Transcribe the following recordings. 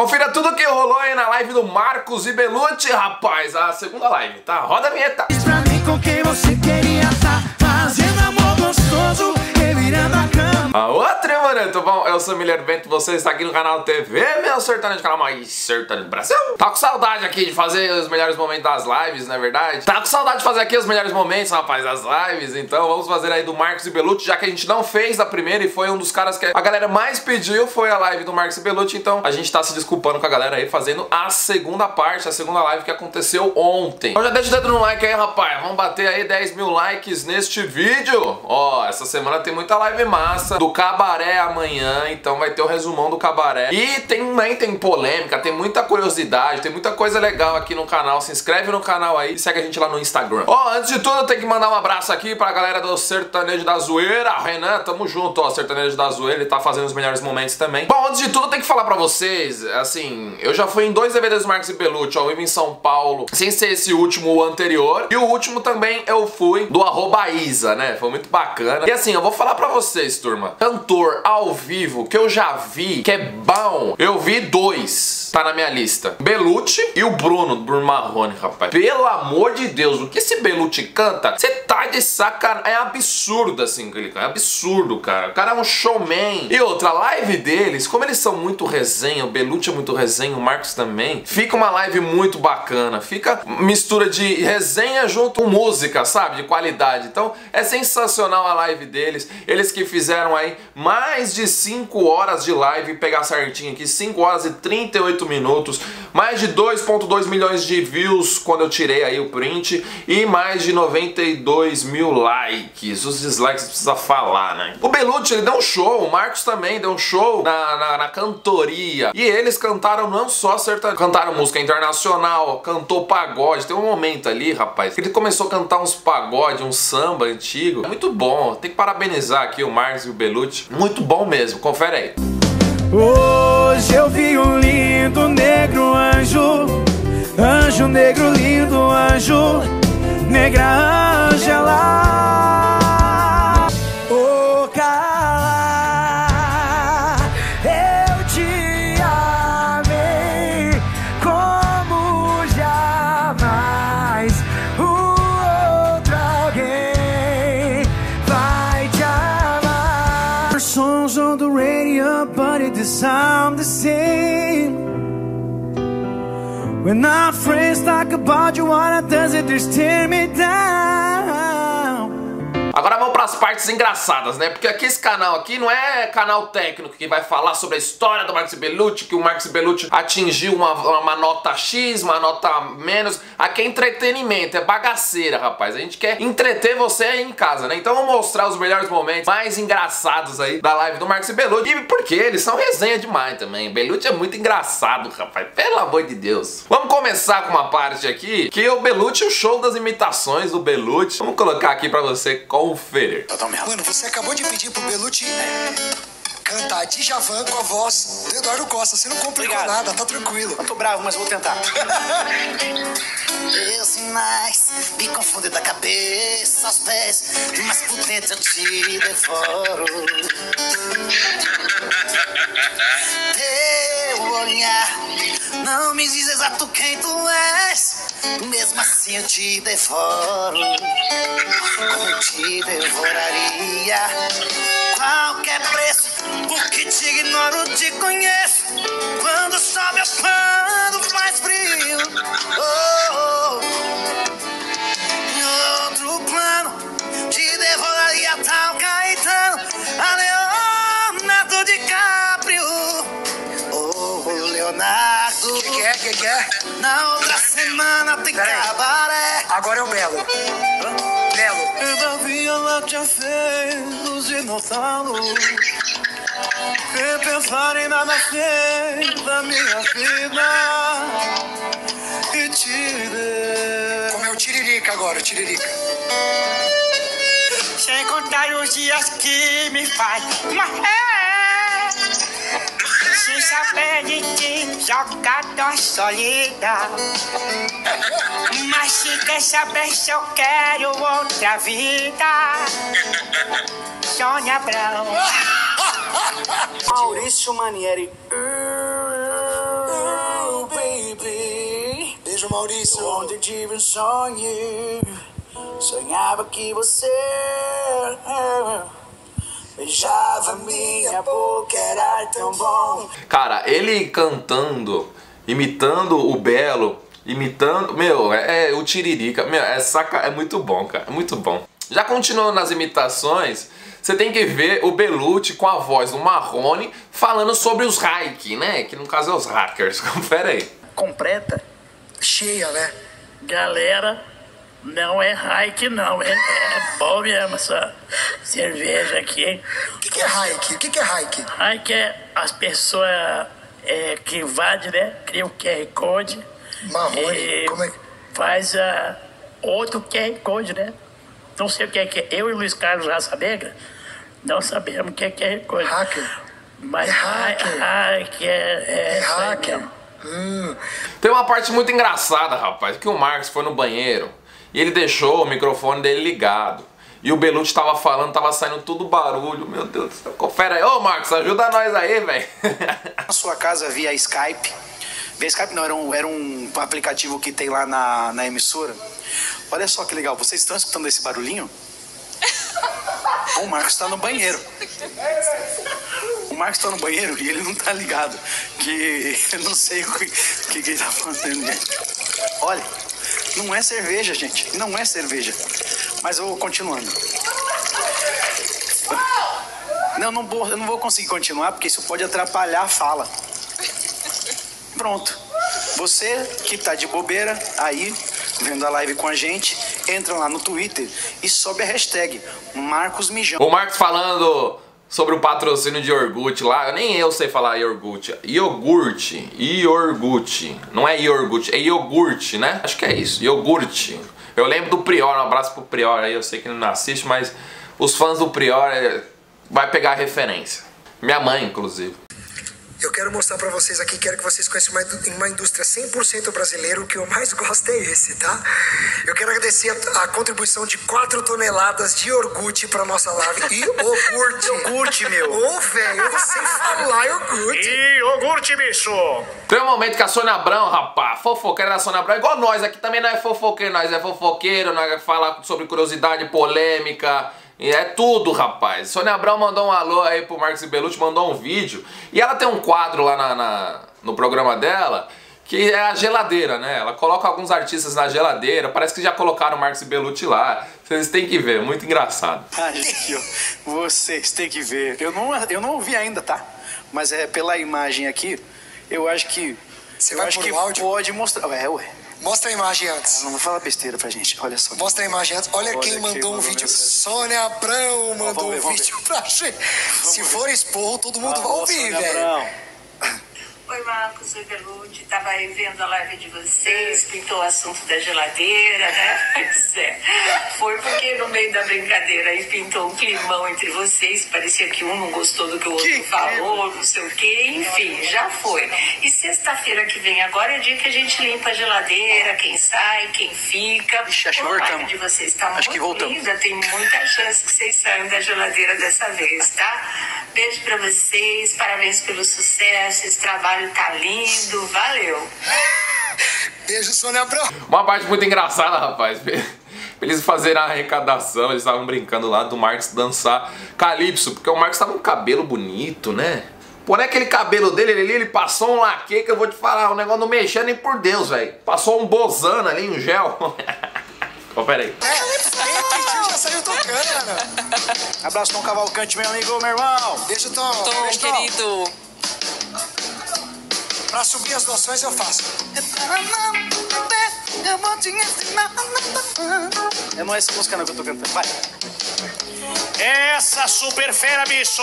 Confira tudo que rolou aí na live do Marcos e Belutti, rapaz, a segunda live, tá? Roda a vinheta. Diz pra mim com quem você queria estar, fazendo amor gostoso, revirando a cama. A outra, mano, tudo bom? Eu sou o Müller Bento, você está aqui no canal TV, meu sertanejo, canal mais sertanejo do Brasil. Tá com saudade aqui de fazer os melhores momentos das lives, não é verdade? Tá com saudade de fazer aqui os melhores momentos, rapaz, das lives. Então vamos fazer aí do Marcos e Belutti, já que a gente não fez a primeira e foi um dos caras que a galera mais pediu, foi a live do Marcos e Belutti. Então a gente tá se desculpando com a galera aí, fazendo a segunda parte, a segunda live que aconteceu ontem. Então já deixa o dedo no like aí, rapaz. Vamos bater aí 10 mil likes neste vídeo. Ó, essa semana tem muita live massa do Cabaré amanhã, então vai ter o resumão do Cabaré. E também tem polêmica, tem muita curiosidade, tem muita coisa legal aqui no canal. Se inscreve no canal aí e segue a gente lá no Instagram. Ó, antes de tudo, eu tenho que mandar um abraço aqui pra galera do Sertanejo da Zoeira. Renan, tamo junto, ó, Sertanejo da Zoeira, ele tá fazendo os melhores momentos também. Bom, antes de tudo, eu tenho que falar pra vocês, assim, eu já fui em dois DVDs do Marcos e Belutti, ao vivo em São Paulo, sem ser esse último, o anterior. E o último também eu fui do Arroba Isa, né? Foi muito bacana. E assim, eu vou falar pra vocês, turma, cantor ao vivo que eu já vi, que é bom, eu vi dois, tá na minha lista. Belutti e o Bruno Marrone, rapaz. Pelo amor de Deus, o que esse Belutti canta, você tá de sacanagem. É absurdo, assim, é absurdo, cara. O cara é um showman. E outra, a live deles, como eles são muito resenha, o Belutti é muito resenha, o Marcos também, fica uma live muito bacana, fica mistura de resenha junto com música, sabe, de qualidade. Então é sensacional a live deles, eles que fizeram aí mais de 5 horas de live, pegar certinho aqui, 5 horas e 38 minutos, mais de 2,2 milhões de views quando eu tirei aí o print e mais de 92 mil likes, os dislikes precisa falar, né? O Belutti, ele deu um show, o Marcos também deu um show na cantoria, e eles cantaram não só sertanejo, cantaram música internacional, cantou pagode. Tem um momento ali, rapaz, que ele começou a cantar uns pagode, um samba antigo. É muito bom, tem que parabenizar aqui o Marcos e o Belutti, muito bom mesmo, confere aí. Hoje eu vi um lindo negro anjo, anjo negro lindo anjo, negra Angela. I'm the same. When our friends talk about you, why does it just tear me down? Agora vamos para as partes engraçadas, né? Porque aqui esse canal aqui não é canal técnico que vai falar sobre a história do Marcos e Belutti, que o Marcos e Belutti atingiu uma nota X, uma nota menos. Aqui é entretenimento, é bagaceira, rapaz. A gente quer entreter você aí em casa, né? Então vamos mostrar os melhores momentos mais engraçados aí da live do Marcos e Belutti. E porque eles são resenha demais também. Belutti é muito engraçado, rapaz. Pelo amor de Deus. Vamos começar com uma parte aqui que é o Belutti, o show das imitações do Belutti. Vamos colocar aqui para você conferir. Mano, você acabou de pedir pro Belutti cantar Djavan com a voz do Eduardo Costa. Você não complicou nada, tá tranquilo. Eu tô bravo, mas vou tentar. Deus mais me confunde da cabeça aos pés, mas por dentro eu te devoro. Teu olhar não me diz exato quem tu és, mesmo assim eu te devoro. Eu te devoraria qualquer preço, porque te ignoro, te conheço. Quando sobe ou quando faz frio, oh, em outro plano te devoraria tal Caetano, a Leonardo DiCaprio. Oh, Leonardo, que é? Na outra semana tem cabaré. Agora é o Belo. Belo. Todavia ela te fez nos inocentes. Que pensar em nada fez da minha vida. E tirei. Como é o Tiririca agora, o Tiririca. Sem contar os dias que me faz morrer. Sem saber de ti, jogada solida. Mas se quer saber se eu quero outra vida, Sônia Abrão. Maurício Manieri. Beijo, Maurício. Onde tive um sonho, sonhava que você beijava minha boca, era tão bom. Cara, ele cantando, imitando o Belo, imitando... Meu, o Tiririca. Meu, é muito bom, cara. É muito bom. Já continuando nas imitações, você tem que ver o Belutti com a voz do Marrone falando sobre os hike, né? Que no caso é os hackers. Confere aí. Completa, cheia, né? Galera, não é hike não, é bom mesmo essa cerveja aqui. O que é hike? O que é hike? Hike é as pessoas que invadem, né? Cria o QR Code. Marrone, como é que... Faz outro QR Code, né? Não sei o que é que é. Eu e o Luiz Carlos Raça Negra não sabemos o que é QR Code. Hacker. Mas é hacker. É hacker. Tem uma parte muito engraçada, rapaz, que o Marcos foi no banheiro e ele deixou o microfone dele ligado. E o Belutti tava falando, tava saindo tudo barulho. Meu Deus do céu. Confere aí. Ô, Marcos, ajuda nós aí, velho. Na sua casa via Skype. Via Skype não, era um aplicativo que tem lá na emissora. Olha só que legal, vocês estão escutando esse barulhinho? O Marcos está no banheiro. O Marcos está no banheiro e ele não tá ligado. Que eu não sei o que ele tá fazendo, gente. Olha, não é cerveja, gente. Não é cerveja. Mas eu vou continuando. Eu não vou conseguir continuar porque isso pode atrapalhar a fala. Pronto. Você que tá de bobeira aí, vendo a live com a gente, entra lá no Twitter e sobe a hashtag Marcos Mijão. O Marcos falando sobre o patrocínio de iogurte lá, nem eu sei falar iogurte. Iogurte, iogurte, não é iogurte, é iogurte, né? Acho que é isso, iogurte. Eu lembro do Prior, um abraço pro Prior aí, eu sei que ele não assiste, mas os fãs do Prior vai pegar a referência. Minha mãe, inclusive. Eu quero mostrar pra vocês aqui, quero que vocês conheçam uma indústria 100% brasileira, o que eu mais gosto é esse, tá? Eu quero agradecer a contribuição de 4 toneladas de iogurte pra nossa live. Iogurte! Iogurte, meu! Ô, velho, eu sei falar iogurte! Iogurte, bicho! Tem um momento que a Sônia Abrão, rapaz, fofoqueira da Sônia Abrão, igual nós aqui também, não é fofoqueiro, nós é fofoqueiro, nós fala sobre curiosidade, polêmica... É tudo, rapaz. Sônia Abrão mandou um alô aí pro Marcos e Belutti, mandou um vídeo. E ela tem um quadro lá no programa dela, que é a geladeira, né? Ela coloca alguns artistas na geladeira. Parece que já colocaram o Marcos e Belutti lá. Vocês têm que ver, muito engraçado. Ai, vocês têm que ver. Eu não ouvi ainda, tá? Mas é pela imagem aqui, eu acho que... Você vai acho que áudio? Pode mostrar. Ué. Mostra a imagem antes. Não vou falar besteira pra gente, olha só. Mostra a imagem antes, olha quem mandou um vídeo. Sônia Abrão mandou um vídeo pra gente. Se for expor, todo mundo vai ouvir, velho. Oi, Marcos e Belutti, tava aí vendo a live de vocês, pintou o assunto da geladeira, né? Pois é. Foi porque no meio da brincadeira aí pintou um climão entre vocês, parecia que um não gostou do que o outro falou, não sei o quê, enfim, já foi. E sexta-feira que vem agora é dia que a gente limpa a geladeira, quem sai, quem fica. Ixi, acho que voltamos. De vocês tá acho muito que voltamos. Linda, tem muita chance que vocês saiam da geladeira dessa vez, tá? Beijo pra vocês, parabéns pelo sucesso, esse trabalho tá lindo, valeu. Beijo, Sônia Abrão. Uma parte muito engraçada, rapaz. Eles fizeram a arrecadação, eles estavam brincando lá do Marcos dançar calypso, porque o Marcos tava com um cabelo bonito, né? Porém, aquele cabelo dele, ele passou um laque que eu vou te falar, o negócio não mexia nem por Deus, velho. Passou um bozana ali, um gel. Confere aí. Já saiu tocando. Abraço, Tom Cavalcante, meu amigo, meu irmão. Beijo, Tom. Tom, querido. Pra subir as noções eu faço. Eu vou te ensinar. Eu não é essa música não que eu tô cantando, vai. Essa super fera, bicho.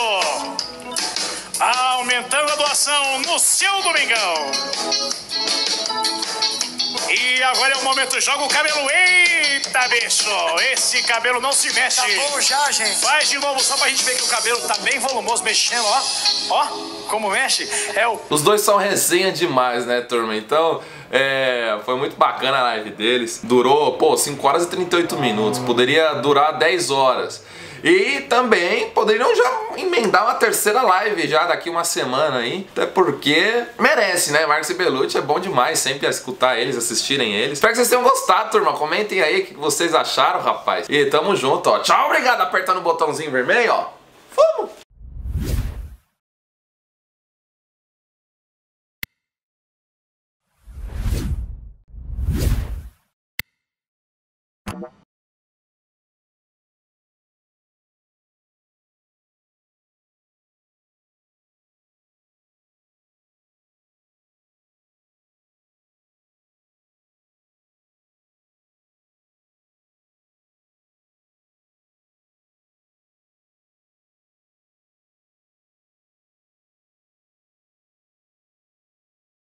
Aumentando a doação no seu domingão. E agora é o momento, joga o cabelo. Eita, bicho, esse cabelo não se mexe. Tá bom já, gente. Faz de novo só pra gente ver que o cabelo tá bem volumoso, mexendo, ó. Ó. Como mexe? Os dois são resenha demais, né, turma? Então, foi muito bacana a live deles. Durou, 5 horas e 38 minutos. Poderia durar 10 horas. E também poderiam já emendar uma terceira live já daqui uma semana aí, até porque merece, né? Marcos e Belutti é bom demais sempre escutar eles, assistirem eles. Espero que vocês tenham gostado, turma. Comentem aí o que vocês acharam, rapaz. E tamo junto, ó. Tchau, obrigado. Aperta no botãozinho vermelho, ó. Fomos!